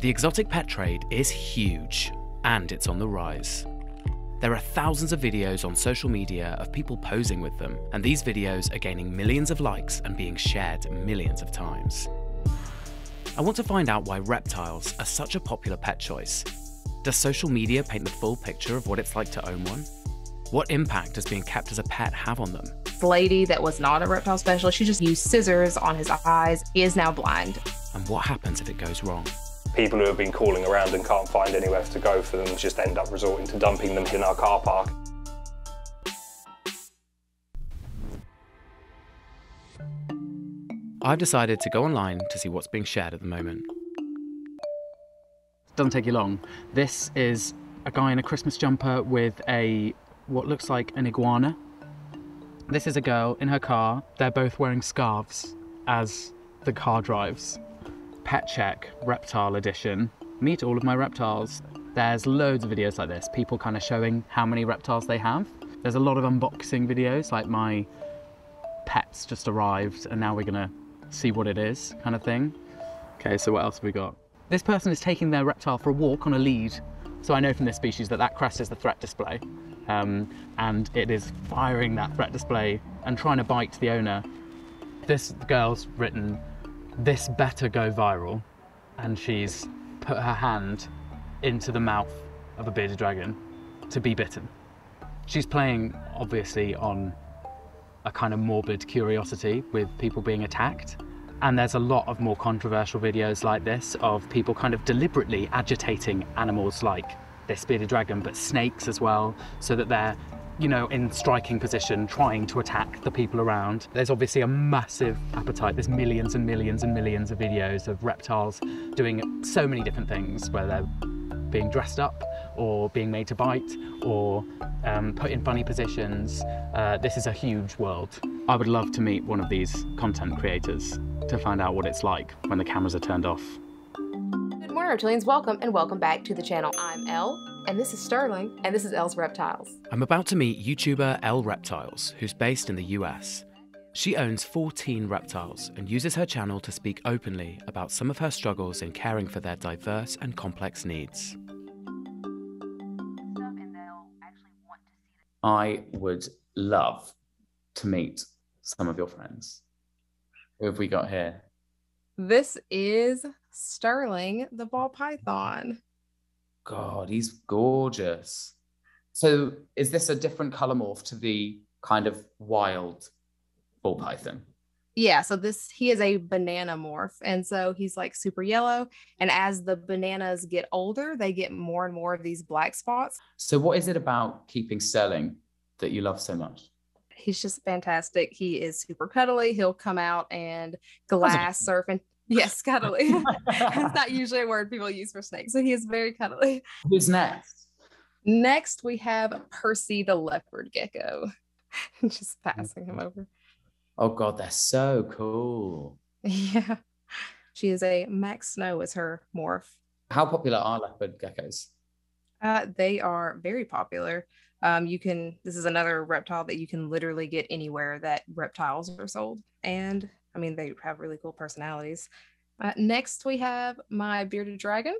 The exotic pet trade is huge, and it's on the rise. There are thousands of videos on social media of people posing with them, and these videos are gaining millions of likes and being shared millions of times. I want to find out why reptiles are such a popular pet choice. Does social media paint the full picture of what it's like to own one? What impact does being kept as a pet have on them? This lady that was not a reptile specialist, she just used scissors on his eyes. He is now blind. And what happens if it goes wrong? People who have been calling around and can't find anywhere to go for them just end up resorting to dumping them in our car park. I've decided to go online to see what's being shared at the moment. Doesn't take you long. This is a guy in a Christmas jumper with what looks like an iguana. This is a girl in her car. They're both wearing scarves as the car drives. Pet check, reptile edition. Meet all of my reptiles. There's loads of videos like this, people kind of showing how many reptiles they have. There's a lot of unboxing videos, like my pet's just arrived and now we're gonna see what it is kind of thing. Okay, so what else have we got? This person is taking their reptile for a walk on a lead. So I know from this species that that crest is the threat display. And it is firing that threat display and trying to bite the owner. This girl's written, "This better go viral," and she's put her hand into the mouth of a bearded dragon to be bitten. She's playing, obviously, on a kind of morbid curiosity with people being attacked, and there's a lot of more controversial videos like this of people kind of deliberately agitating animals like this bearded dragon, but snakes as well, so that they're, you know, in striking position, trying to attack the people around. There's obviously a massive appetite. There's millions and millions and millions of videos of reptiles doing so many different things, whether they're being dressed up or being made to bite or put in funny positions. This is a huge world. I would love to meet one of these content creators to find out what it's like when the cameras are turned off. Good morning, reptilians. Welcome and welcome back to the channel. I'm Elle. And this is Sterling, and this is Elle's Reptiles. I'm about to meet YouTuber Elle Reptiles, who's based in the US. She owns 14 reptiles and uses her channel to speak openly about some of her struggles in caring for their diverse and complex needs. I would love to meet some of your friends. Who have we got here? This is Sterling, the ball python. God, he's gorgeous. So is this a different color morph to the kind of wild ball python? Yeah, so he is a banana morph. And so he's like super yellow. And as the bananas get older, they get more and more of these black spots. So what is it about keeping Sterling that you love so much? He's just fantastic. He is super cuddly. He'll come out and glass surf and... Yes, cuddly. That's not usually a word people use for snakes. So he is very cuddly. Who's next? Next, we have Percy the leopard gecko. Just passing him over. Oh God, that's so cool. Yeah. She is a Max Snow is her morph. How popular are leopard geckos? They are very popular. This is another reptile that you can literally get anywhere that reptiles are sold. And I mean, they have really cool personalities. Next, we have my bearded dragon.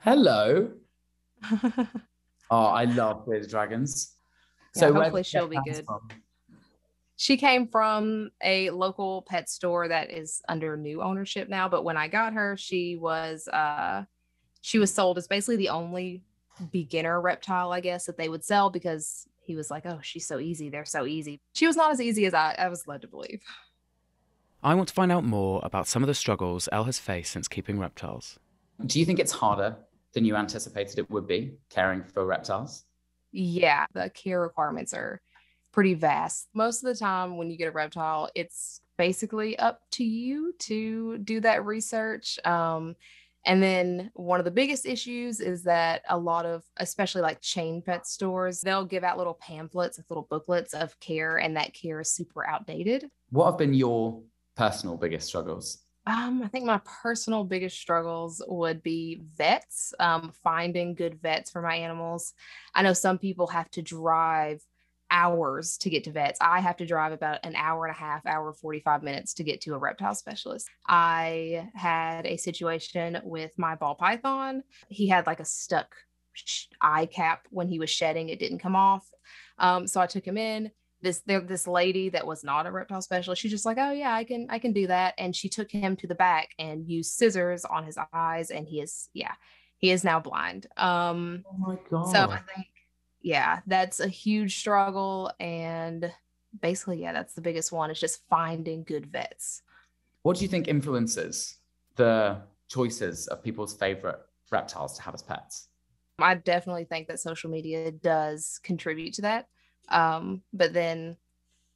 Hello. Oh, I love bearded dragons. Yeah, so hopefully she'll be good. From? She came from a local pet store that is under new ownership now. But when I got her, she was sold as basically the only beginner reptile, I guess, that they would sell because he was like, oh, she's so easy. They're so easy. She was not as easy as I was led to believe. I want to find out more about some of the struggles Elle has faced since keeping reptiles. Do you think it's harder than you anticipated it would be, caring for reptiles? Yeah, the care requirements are pretty vast. Most of the time when you get a reptile, it's basically up to you to do that research. And then one of the biggest issues is that a lot of, especially like chain pet stores, they'll give out little pamphlets, little booklets of care, and that care is super outdated. What have been your personal biggest struggles? I think my personal biggest struggles would be vets, finding good vets for my animals. I know some people have to drive hours to get to vets. I have to drive about an hour and a half, hour 45 minutes to get to a reptile specialist. I had a situation with my ball python. He had like a stuck eye cap when he was shedding. It didn't come off. So I took him in. This lady that was not a reptile specialist, she's just like, oh yeah, I can do that. And she took him to the back and used scissors on his eyes. And he is now blind. Oh my God. So I think, yeah, that's a huge struggle. And basically, yeah, that's the biggest one. It's just finding good vets. What do you think influences the choices of people's favorite reptiles to have as pets? I definitely think that social media does contribute to that. But then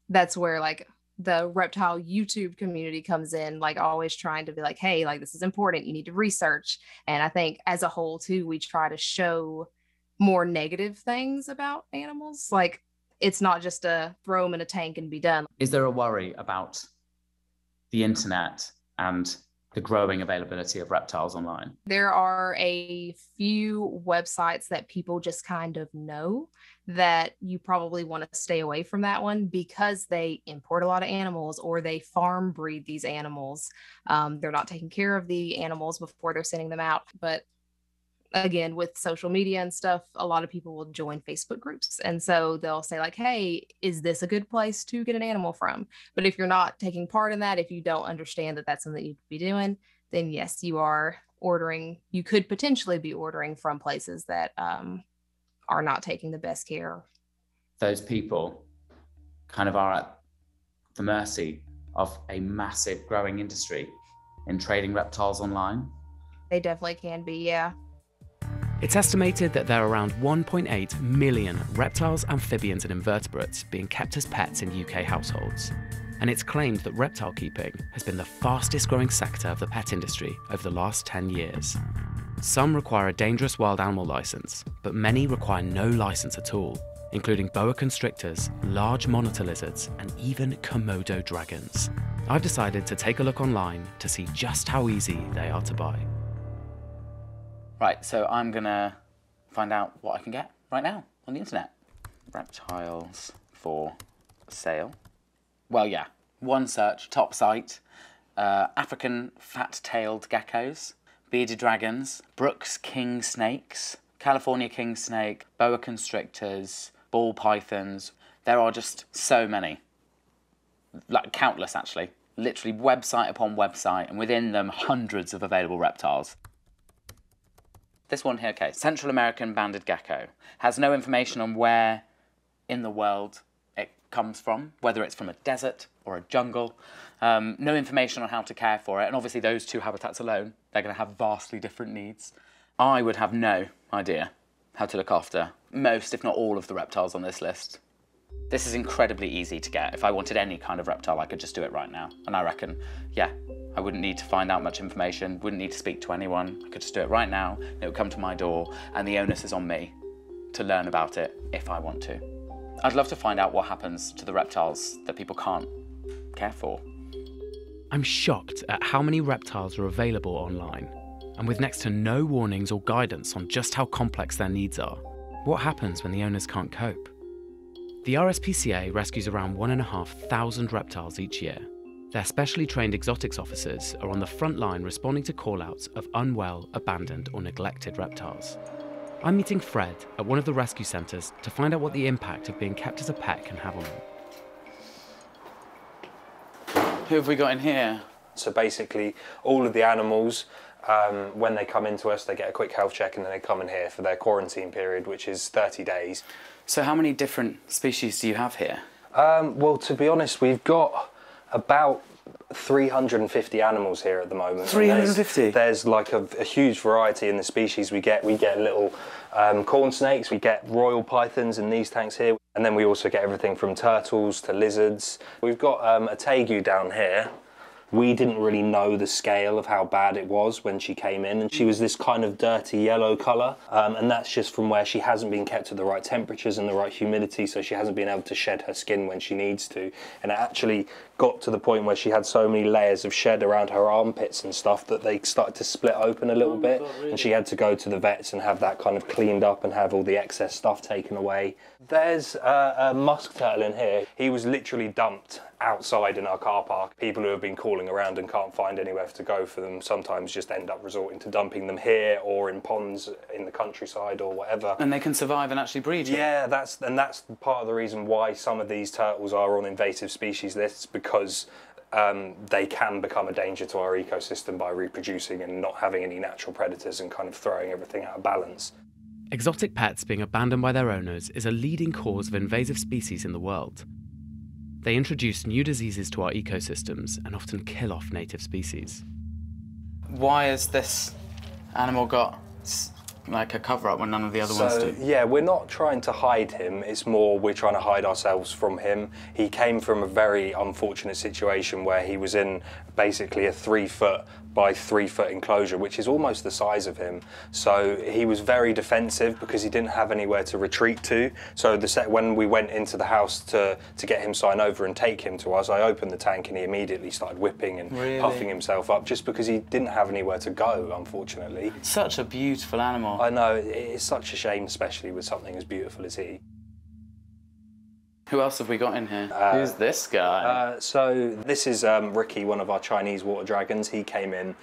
that's where like the reptile YouTube community comes in, like always trying to be like, hey, like this is important. You need to research. And I think as a whole too, we try to show more negative things about animals. Like it's not just a throw them in a tank and be done. Is there a worry about the internet and the growing availability of reptiles online? There are a few websites that people just kind of know that you probably want to stay away from that one because they import a lot of animals or they farm breed these animals. They're not taking care of the animals before they're sending them out. But again, with social media and stuff, a lot of people will join Facebook groups. And so they'll say like, hey, is this a good place to get an animal from? But if you're not taking part in that, if you don't understand that that's something that you could be doing, then yes, you are ordering, you could potentially be ordering from places that are not taking the best care. Those people kind of are at the mercy of a massive growing industry in trading reptiles online. They definitely can be, yeah. It's estimated that there are around 1.8 million reptiles, amphibians and invertebrates being kept as pets in UK households. And it's claimed that reptile keeping has been the fastest growing sector of the pet industry over the last 10 years. Some require a dangerous wild animal licence, but many require no licence at all, including boa constrictors, large monitor lizards and even Komodo dragons. I've decided to take a look online to see just how easy they are to buy. Right, so I'm gonna find out what I can get right now on the internet. Reptiles for sale. Well, yeah, one search, top site. African fat-tailed geckos, bearded dragons, Brook's king snakes, California king snake, boa constrictors, ball pythons. There are just so many, like countless actually. Literally website upon website, and within them hundreds of available reptiles. This one here, okay, Central American banded gecko. Has no information on where in the world it comes from, whether it's from a desert or a jungle. No information on how to care for it. And obviously those two habitats alone, they're gonna have vastly different needs. I would have no idea how to look after most, if not all, of the reptiles on this list. This is incredibly easy to get. If I wanted any kind of reptile, I could just do it right now. And I reckon, yeah, I wouldn't need to find out much information, wouldn't need to speak to anyone. I could just do it right now, and it would come to my door, and the onus is on me to learn about it if I want to. I'd love to find out what happens to the reptiles that people can't care for. I'm shocked at how many reptiles are available online, and with next to no warnings or guidance on just how complex their needs are. What happens when the owners can't cope? The RSPCA rescues around 1,500 reptiles each year. Their specially trained exotics officers are on the front line responding to call-outs of unwell, abandoned or neglected reptiles. I'm meeting Fred at one of the rescue centres to find out what the impact of being kept as a pet can have on them. Who have we got in here? So basically, all of the animals, when they come into us, they get a quick health check and then they come in here for their quarantine period, which is 30 days. So how many different species do you have here? Well, to be honest, we've got about 350 animals here at the moment. 350? There's like a huge variety in the species we get. We get little corn snakes, we get royal pythons in these tanks here, and then we also get everything from turtles to lizards. We've got a tegu down here. we didn't really know the scale of how bad it was when she came in, and she was this kind of dirty yellow colour, and that's just from where she hasn't been kept at the right temperatures and the right humidity, so she hasn't been able to shed her skin when she needs to. And it actually got to the point where she had so many layers of shed around her armpits and stuff that they started to split open a little bit. God, really? And she had to go to the vets and have that kind of cleaned up and have all the excess stuff taken away. There's a musk turtle in here. He was literally dumped outside in our car park. People who have been calling around and can't find anywhere to go for them sometimes just end up resorting to dumping them here or in ponds in the countryside or whatever. And they can survive and actually breed here. Yeah, that's part of the reason why some of these turtles are on invasive species lists, because they can become a danger to our ecosystem by reproducing and not having any natural predators and kind of throwing everything out of balance. Exotic pets being abandoned by their owners is a leading cause of invasive species in the world. They introduce new diseases to our ecosystems and often kill off native species. Why has this animal got like a cover-up when none of the other ones do? Yeah, we're not trying to hide him, it's more we're trying to hide ourselves from him. He came from a very unfortunate situation where he was in basically a 3-foot by 3-foot enclosure, which is almost the size of him. So he was very defensive because he didn't have anywhere to retreat to. So when we went into the house to get him signed over and take him to us, I opened the tank and he immediately started whipping and puffing himself up just because he didn't have anywhere to go, unfortunately. Such a beautiful animal. I know, it's such a shame, especially with something as beautiful as he. Who else have we got in here? Who's this guy? So this is Ricky, one of our Chinese water dragons. He came in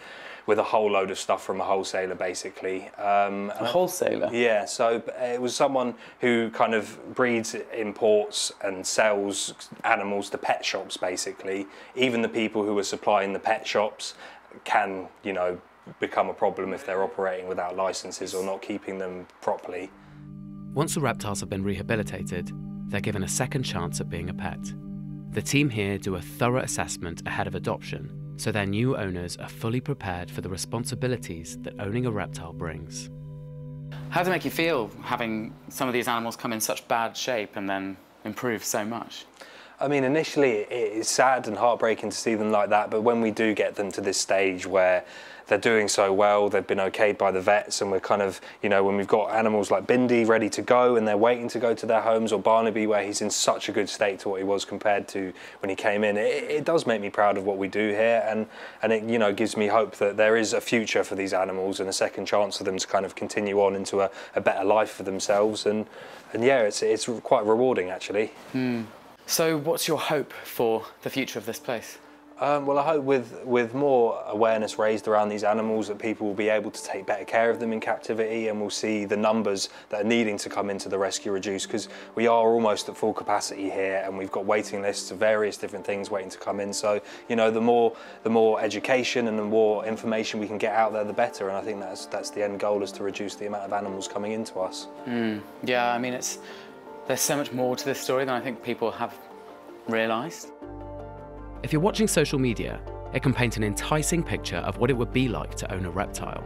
with a whole load of stuff from a wholesaler, basically. A wholesaler? Yeah, so it was someone who kind of breeds, imports and sells animals to pet shops, basically. Even the people who are supplying the pet shops can, you know, become a problem if they're operating without licenses or not keeping them properly. Once the reptiles have been rehabilitated, they're given a second chance at being a pet. The team here do a thorough assessment ahead of adoption, so their new owners are fully prepared for the responsibilities that owning a reptile brings. How does it make you feel having some of these animals come in such bad shape and then improve so much? I mean, initially it's sad and heartbreaking to see them like that, but when we do get them to this stage where they're doing so well, they've been okayed by the vets, and we're kind of, you know, when we've got animals like Bindi ready to go and they're waiting to go to their homes, or Barnaby where he's in such a good state to what he was compared to when he came in, it does make me proud of what we do here, and it, you know, gives me hope that there is a future for these animals and a second chance for them to kind of continue on into a better life for themselves, and yeah, it's quite rewarding actually. So what's your hope for the future of this place? Well, I hope with more awareness raised around these animals that people will be able to take better care of them in captivity, and we'll see the numbers that are needing to come into the rescue reduce, because we are almost at full capacity here and we've got waiting lists of various different things waiting to come in. So, you know, the more education and the more information we can get out there, the better. And I think that's the end goal, is to reduce the amount of animals coming into us. Yeah, I mean, there's so much more to this story than I think people have realised. If you're watching social media, it can paint an enticing picture of what it would be like to own a reptile.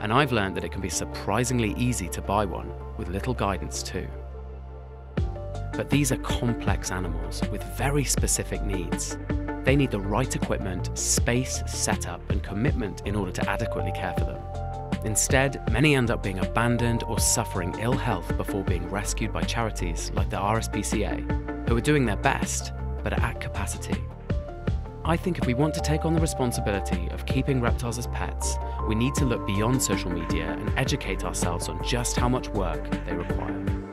And I've learned that it can be surprisingly easy to buy one, with little guidance too. But these are complex animals with very specific needs. They need the right equipment, space, setup, and commitment in order to adequately care for them. Instead, many end up being abandoned or suffering ill health before being rescued by charities like the RSPCA, who are doing their best, but are at capacity. I think if we want to take on the responsibility of keeping reptiles as pets, we need to look beyond social media and educate ourselves on just how much work they require.